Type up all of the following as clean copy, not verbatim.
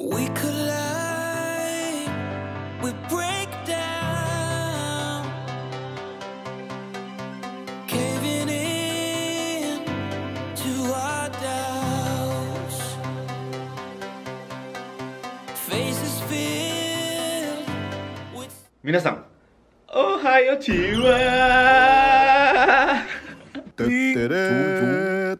We collide, we break down, caving in to our doubts. Faces filled with. Minasan, ohayo chiwa.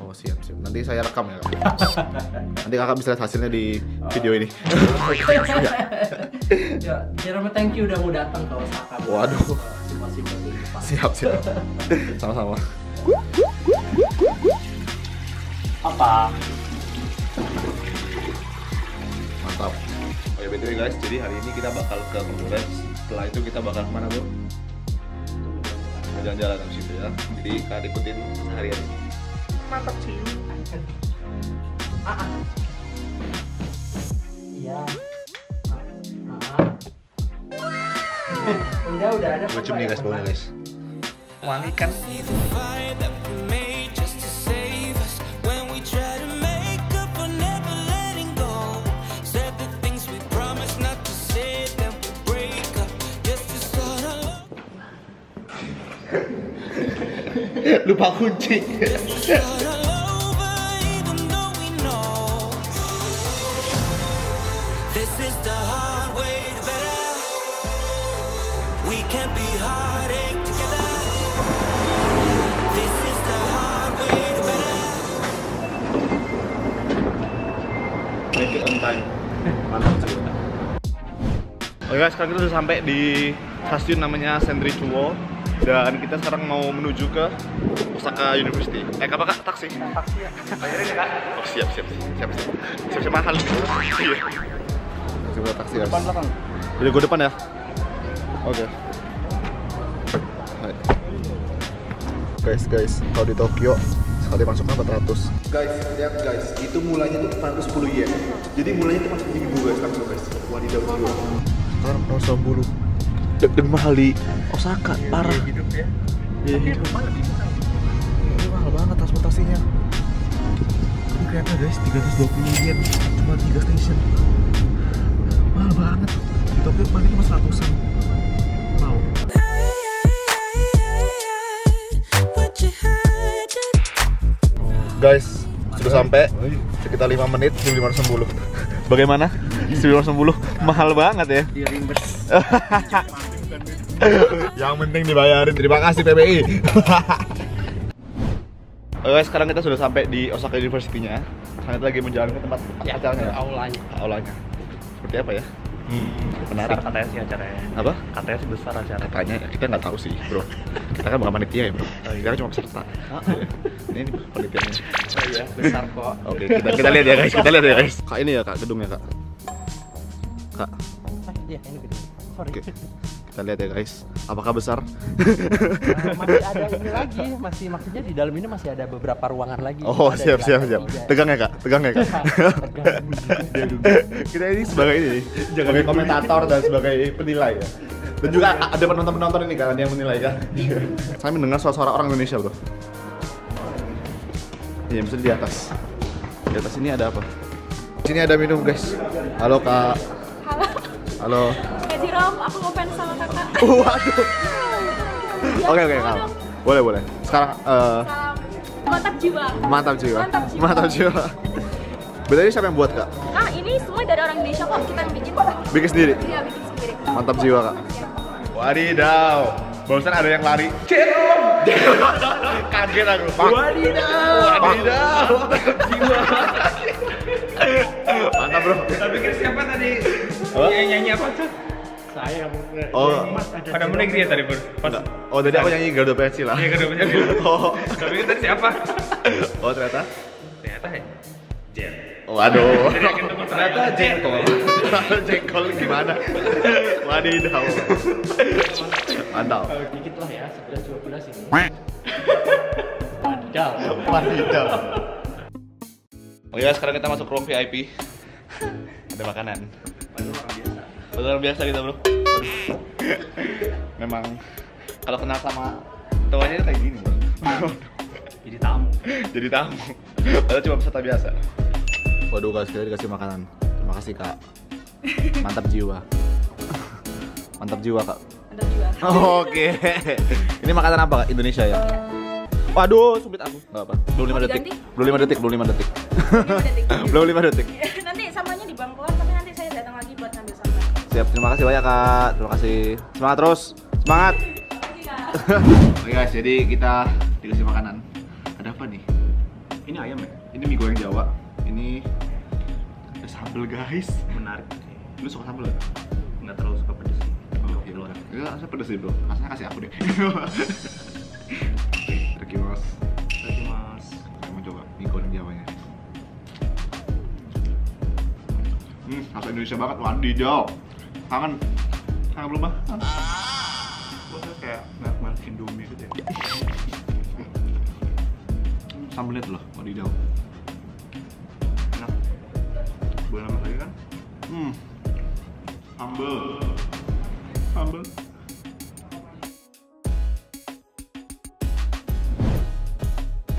Oh siap, nanti saya rekam ya kak. Nanti kakak bisa lihat hasilnya di video ini. Ya, Jerome, thank you udah mau datang ke Osaka. Waduh. Siap. Sama-sama. Apa? Mantap. Oke, BTW guys, jadi hari ini kita bakal ke conference. Setelah itu kita bakal kemana, Bro? Jalan-jalan habis itu ya. Jadi kalian ikutin seharian. Mantap sih. Iya. Udah ada. Macam nih guys, boleh guys. Wangi kan? Lupa kunci. Oke guys, sekarang kita sudah sampai di stasiun namanya Sentricuo dan kita sekarang mau menuju ke Osaka University. Apa kak? Taksi? Taksi ya. Bayarin ya kak. Oh siap mahal. Iya. Coba taksi guys. Depan. Jadi gue depan ya. Oke. Hai. Guys, kalau di Tokyo sekali masuknya 400. Guys, lihat guys, itu mulainya tuh 410 yen. Jadi mulainya tuh masuk 1000 guys, langsung guys. Wadidaw juga. Sekarang 0,10. Deg-deg mahal di Osaka, parah. Iya, hidup mahal banget transportasinya. Ini kereta guys, 320 yen, cuma 3 stasiun. Mahal banget. Di Tokyo paling cuma 100-an. Wow. Guys, sudah sampai sekitar 5 menit di 510. Bagaimana? 510 mahal banget ya? Di reimburse. Yang penting dibayarin. Terima kasih PPI. Oke, sekarang kita sudah sampai di Osaka University-nya. Sekarang kita lagi menjalani tempat acaranya. Aulanya. Seperti apa ya? Menarik. Katanya sih acaranya. Apa? Katanya sih besar acaranya. Katanya kita nggak tahu sih, bro. Kita kan bukan panitia ya, bro. Kita kan cuma peserta. Ini panitianya. Oh iya, besar kok. Oke, kita lihat ya guys. Kak ini ya kak, gedungnya kak. Kak. Iya, ini gedung. Sorry. Kita lihat ya guys. Apakah besar? Masih ada ini lagi. Maksudnya di dalam ini masih ada beberapa ruangan lagi. Oh siap. Tegang ya kak. Kita ini sebagai ini. Sebagai komentator dan sebagai penilai ya. Dan juga ada penonton ini kan yang menilai kan. Saya mendengar suara orang Indonesia bro. Iya misalnya di atas. Di atas ini ada apa? Sini ada minum guys. Halo kak. Halo. Jerome, aku mau pengen sama kakak. Waduh. Oke, kakak. Boleh. Sekarang Mantap jiwa. Bedanya siapa yang buat, Kak? Ini semua dari orang Indonesia kok, kita yang bikin. Bikin sendiri? Iya, bikin sendiri. Mantap jiwa, Kak. Wadidaw. Barusan ada yang lari. Jerome. Kaget aku. Wadidaw. Jiwa. Mantap, Bro. Kita pikir siapa tadi? Yang nyanyi apa tuh? Saya pada menegri ya tadi, Bro? Oh, tadi aku nyanyi Garuda Pensi lah. Iya, Garuda Pensi. Oh, tapi tadi siapa? Oh, ternyata Jen. Waduh. Ternyata jengkol gimana? Wadidaw. Mantap. Dikit lah ya, 11-12 ini. hijau. Warna hijau. Oh ya, sekarang kita masuk ruang VIP. Ada makanan. Orang biasa kita, bro. Memang kalau kenal sama tuanya kayak gini, bro. Jadi tamu. Padahal cuma peserta biasa. Waduh, guys, kita dikasih makanan. Terima kasih, Kak. Mantap jiwa, Kak. Oh, oke. Ini makanan apa, Kak? Indonesia ya? Waduh, sumpit aku. Enggak apa. 25 detik. Belum 5 detik. Nanti samanya di bank keluar, tapi nanti saya datang lagi buat ngambil sama. Siap, terima kasih banyak, Kak. Terima kasih. Semangat terus. Semangat. Oke, guys, jadi kita dikasih makanan. Ada apa nih? Ini ayam ya? Ini mie goreng Jawa. Ini ada sambal, guys. Menarik. Lu suka sambal enggak? Enggak terlalu suka pedes. Ya, saya pedes sih, bro. Rasanya kasih aku deh. Terima kasih mas. Saya mau coba mie goreng Jawanya. Rasa Indonesia banget, warna hijau. Kangen belum mah? Rasanya kayak merek Indomie gitu ya. Sambalnya tuh loh, warna hijau. Enak. Boleh nambah lagi kan? Sambal.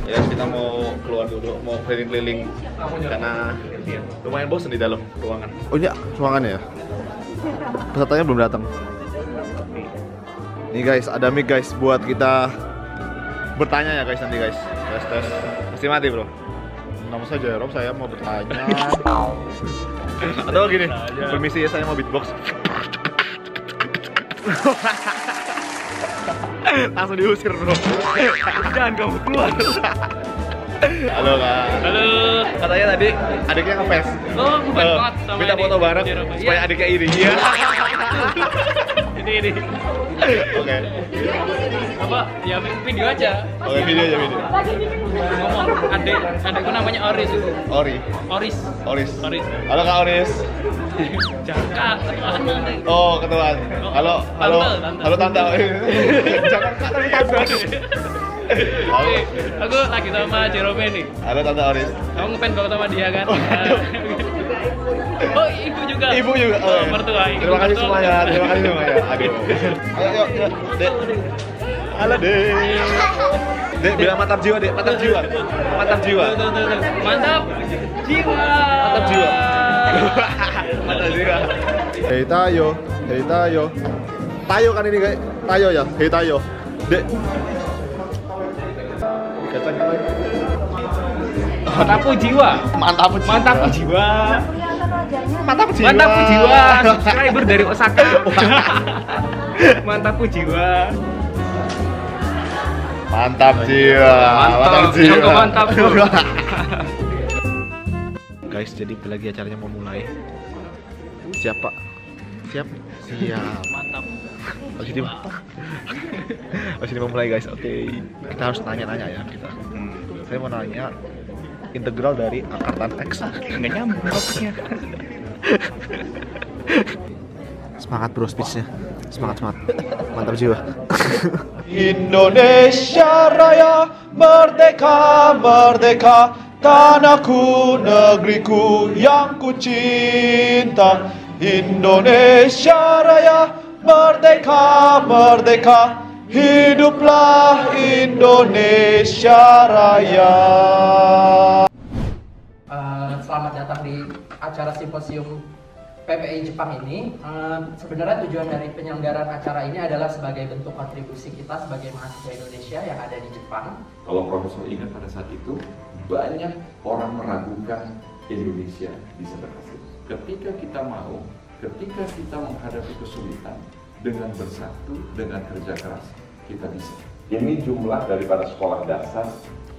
Ya, kita mau keluar dulu, mau keliling-keliling karena lumayan bosan di dalam ruangan. Oh iya, ruangan ya? Pesertanya belum datang. Nih guys, ada mic guys buat kita bertanya ya guys nanti guys. Tes. Pasti mati, bro. Nama saya Jerome, saya mau bertanya. Atau gini, permisi ya, saya mau beatbox. Langsung diusir, bro. Jangan kamu keluar. Halo, Kak. Halo. Katanya tadi adiknya ngepes. Oh, ngepes banget sama minta foto bareng supaya adiknya iri. Iya. Ini. Oke. Apa? Ya video aja. Ngomong adikku namanya Oris itu. Oris. Halo, Kak Oris. Jangan. Oh, ketuaan. Halo Tante. Jangan Kak, tapi Tante. Halo. Aku lagi sama Jerome nih. Halo Tante Oris. Kamu ngefans banget sama dia kan? Oh, Ibu juga. Oh, mertua. Terima kasih semuanya. Aduh. Ayo, Dek. Halo, Dek. Dek, bilang mantap jiwa. Hei Tayo. Tayo kan ini guys. Tayo ya. Hei Tayo. Dek. Mantap jiwa. Subscriber dari Osaka. Mantap jiwa. Guys, jadi lagi acaranya mau mulai. Siap. Mantap. Habis ini mau mulai, guys. Oke. Kita harus tanya-tanya ya kita. Saya mau nanya integral dari akar tan x. Enggak nyambung maksudnya. Semangat bro speech-nya. Semangat. Mantap jiwa. Indonesia Raya, merdeka. Tanahku, negeriku yang ku cinta. Indonesia Raya, merdeka. Hiduplah Indonesia Raya. Selamat datang di acara simposium PPI Jepang ini. Sebenarnya tujuan dari penyelenggaraan acara ini adalah sebagai bentuk kontribusi kita sebagai mahasiswa Indonesia yang ada di Jepang. Kalau Profesor ingat pada saat itu, banyak orang meragukan Indonesia bisa berhasil. Ketika kita menghadapi kesulitan, dengan bersatu, dengan kerja keras, kita bisa. Ini jumlah daripada sekolah dasar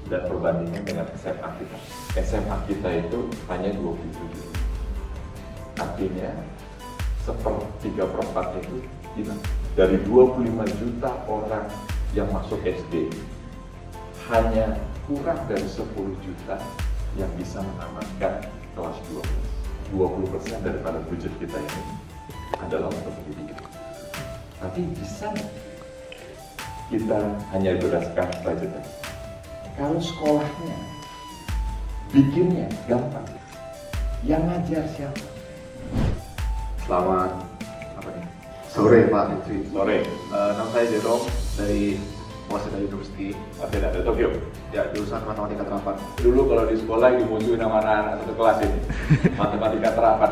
dan perbandingan dengan SMA kita. SMA kita itu hanya 27. Artinya, 1/3 itu hilang. Dari 25 juta orang yang masuk SD, hanya kurang dari 10 juta yang bisa mengamankan kelas 12. 20% daripada budget kita ini adalah untuk pendidikan. Tapi bisa kita hanya berdasarkan budget. Kalau sekolahnya bikinnya gampang, yang ngajar siapa? Selamat sore Pak Fitri. Sore. Nama saya Jerome dari Osaka University. Atena dari Tokyo. Ya, jurusan matematika terapan. Dulu kalau di sekolah dimusuhin sama anak-anak satu kelas ini, matematika terapan.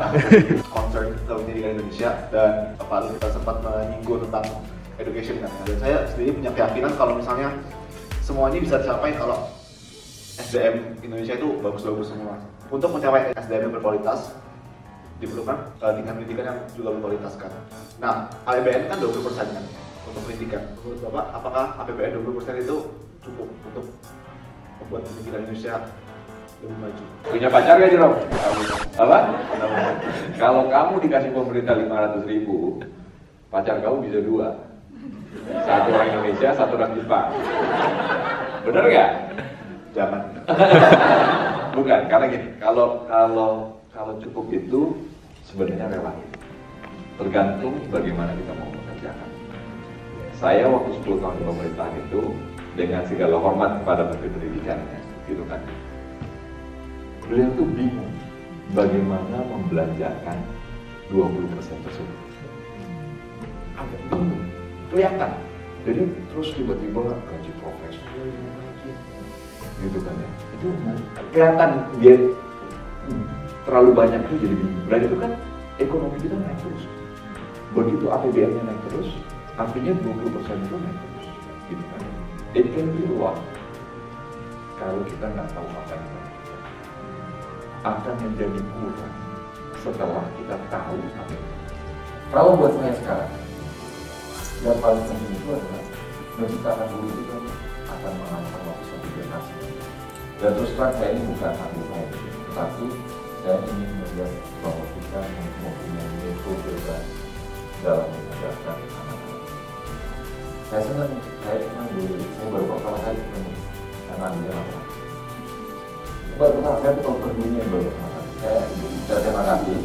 Concern kita ini dengan Indonesia dan apalagi kita sempat menyinggung tentang education kan. Dan saya sendiri punya keyakinan kalau misalnya semuanya bisa dicapai kalau SDM Indonesia itu bagus-bagus semua. Untuk mencapai SDM yang berkualitas diperlukan tingkat pendidikan yang juga berkualitas kan. Nah, APBN kan 20% kan untuk pendidikan. Menurut Bapak, apakah APBN 20% itu cukup untuk membuat pendidikan Indonesia lebih maju? Punya pacar gak, Jerome? Apa? Kalau kamu dikasih pemerintah 500.000, pacar kamu bisa 2. Satu orang Indonesia, satu orang Jepang. Bener gak? Jangan. Bukan, karena gini, kalau cukup itu sebenarnya relatif, tergantung bagaimana kita mau mengerjakan. Saya waktu 10 tahun di pemerintahan itu dengan segala hormat kepada Menteri Pendidikannya, gitu kan. Beliau tuh bingung bagaimana membelanjakan 20% tersebut. Agak bingung, kelihatan. Jadi terus tiba-tiba gaji profesor, gitu kan ya. Itu kelihatan dia terlalu banyak itu jadi bingung. Dan itu kan ekonomi kita naik terus. Begitu APBN-nya naik terus, artinya 20% itu naik terus. Gitu kan? It can be a lot. Kalau kita nggak tahu apa yang akan menjadi kurang setelah kita tahu apa. Kalau buat saya sekarang, yang paling penting itu adalah menciptakan dulu itu kan akan mengancam waktu satu generasi. Dan terus terang saya ini bukan anggota, tapi saya ingin melihat bahwa kita mempunyai metode dalam mengajarkan anak-anak. Saya senang, saya baru pertama kali ketemu anak-anak apa? Baru pertama saya ketemu dunia baru pertama kali. Saya terima kasih.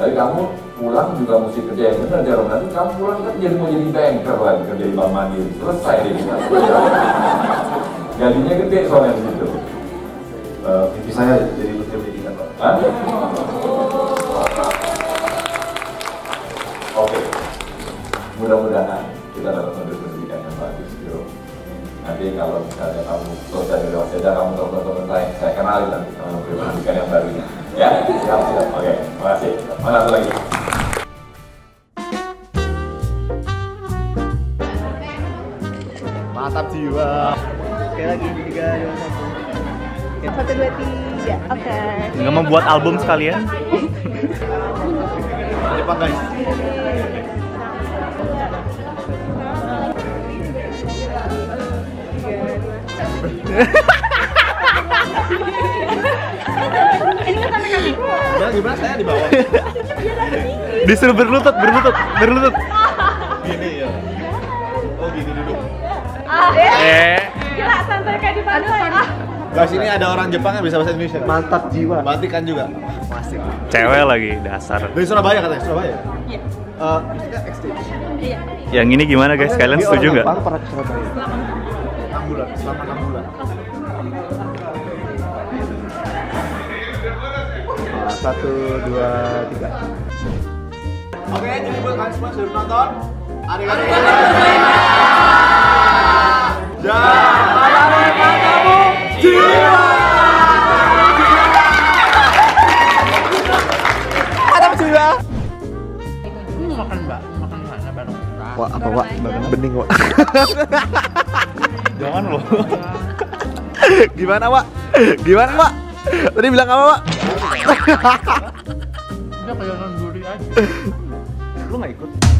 Tapi kamu pulang juga mesti kerja yang benar, Jerome. Nanti kamu pulang kan jadi mau jadi banker lagi, kerja di Bank Mandiri. Selesai deh kita. Gajinya gede soalnya di situ. Mimpi saya jadi menteri pendidikan, Pak. Oke, mudah-mudahan kita dapat menteri pendidikan yang bagus, Bro. Nanti kalau misalnya kamu selesai dari Waseda, kamu teman-teman saya kenalin nanti sama menteri pendidikan yang barunya. Ya, siap-siap. Oke, terima kasih. Mana satu lagi? Mantap jiwa. Oke, lagi 3, 2, 1. 1, 2, 3, oke. Nggak mau buat album sekalian? Cepat guys. Gimana saya di bawah? Disuruh berlutut. Gini ya. Oh gini duduk. Gila santai kayak di pantai. Guys, ini ada orang Jepang yang bisa bahasa Indonesia. Mantap jiwa. Batik kan juga. Masih. Cewek lagi dasar. Dari Surabaya katanya, Surabaya. Iya. Iya. Yang ini gimana guys? Kalian setuju nggak? Bang pernah ke Surabaya. Selama 6 bulan. Nah, 1, 2, 3. Oke, jadi buat kalian semua sudah nonton. Adik-adik. Wah, apa Wak? Bening Wak. Jangan loh. Gimana Wak? Gimana Wak? Tadi bilang apa Wak? Udah kayak nanduri aja. Lu gak ikut?